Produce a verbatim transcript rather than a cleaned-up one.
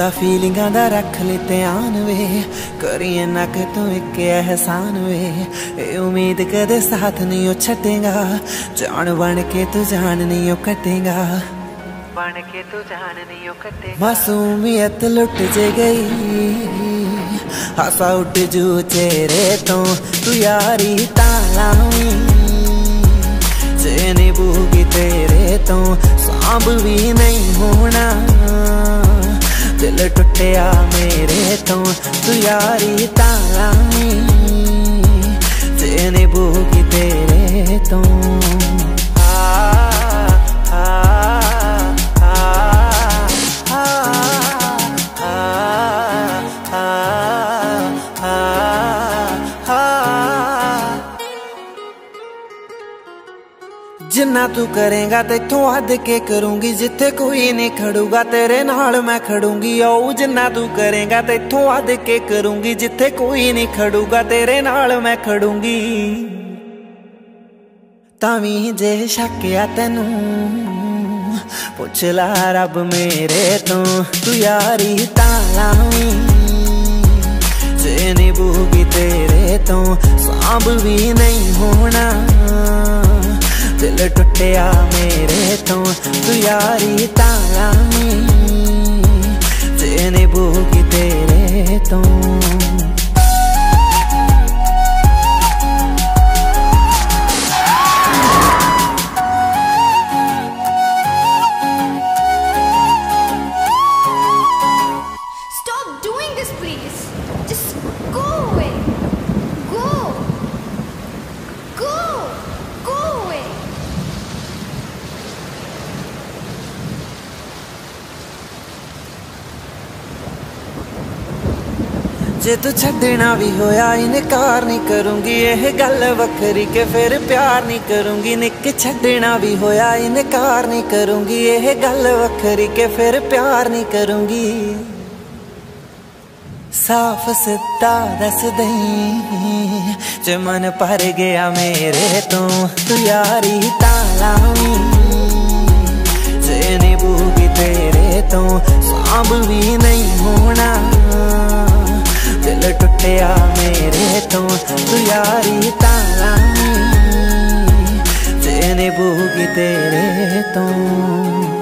थोड़ा फीलिंगा दा रख ले ध्यान वे, करिए ना के तू एक एहसान वे। ए उम्मीद कदे साथ नहीं ओ छटेगा, जान बन के तू जान नहीं ओ कटेगा, बन के तू जान नहीं ओ कटेगा। मासूमियत लुट जे गई, हासा उठ जू चेहरे तो, तू यारी ताला जे निभूगी तेरे तो, सांभ भी नहीं होना। दिल टुटिया मेरे तो, तू यारी ताला जे निभूगी तेरे तो। जिन्ना तू करेगा तेथों हद के करूंगी, जिथे कोई नहीं खड़ूगा तेरे नाल मैं खड़ूंगी। ओ जिन्ना तू करेगा तेथों हद के करूंगी, जिथे कोई नहीं खड़ूगा तेरे नाल मैं खड़ूंगी। तावी जे शक्या तेनू पुछ ला रब मेरे तो, तू यारी ताला जे निभूगी तेरे तो, सांभ भी नहीं होना। दिल टुटिया मेरे तो, तू यारी ताला जे निभूगी तेरे तो। जे तू छड़ना भी होया इनकार नहीं करूंगी, यह गल वखरी के फिर प्यार नहीं करूंगी। निक छड़ना भी होया इनकार नहीं करूंगी, यह गल वखरी के फिर प्यार नहीं करूंगी। साफ सिद्धा दस दई जे मन भर गया मेरे तो, तू यारी ताला जे निभूगी तेरे तो, सांभ भी नहीं होना। दिल टुटिया मेरे तो, तू यारी ताला जे निभूगी तेरे तो।